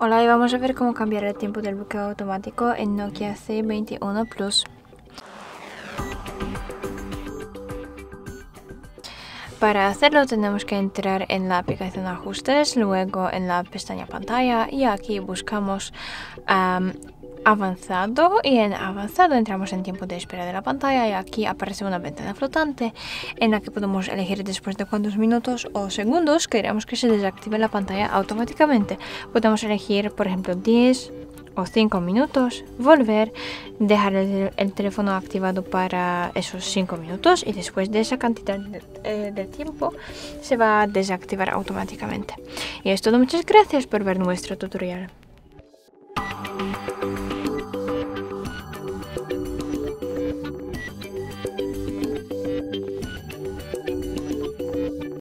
Hola, y vamos a ver cómo cambiar el tiempo del bloqueo automático en Nokia C21 Plus. Para hacerlo tenemos que entrar en la aplicación Ajustes, luego en la pestaña Pantalla y aquí buscamos Avanzado, y en Avanzado entramos en Tiempo de espera de la pantalla y aquí aparece una ventana flotante en la que podemos elegir después de cuántos minutos o segundos queremos que se desactive la pantalla automáticamente. Podemos elegir, por ejemplo, 10 o 5 minutos, volver, dejar el teléfono activado para esos 5 minutos y después de esa cantidad de tiempo se va a desactivar automáticamente. Y es todo, muchas gracias por ver nuestro tutorial.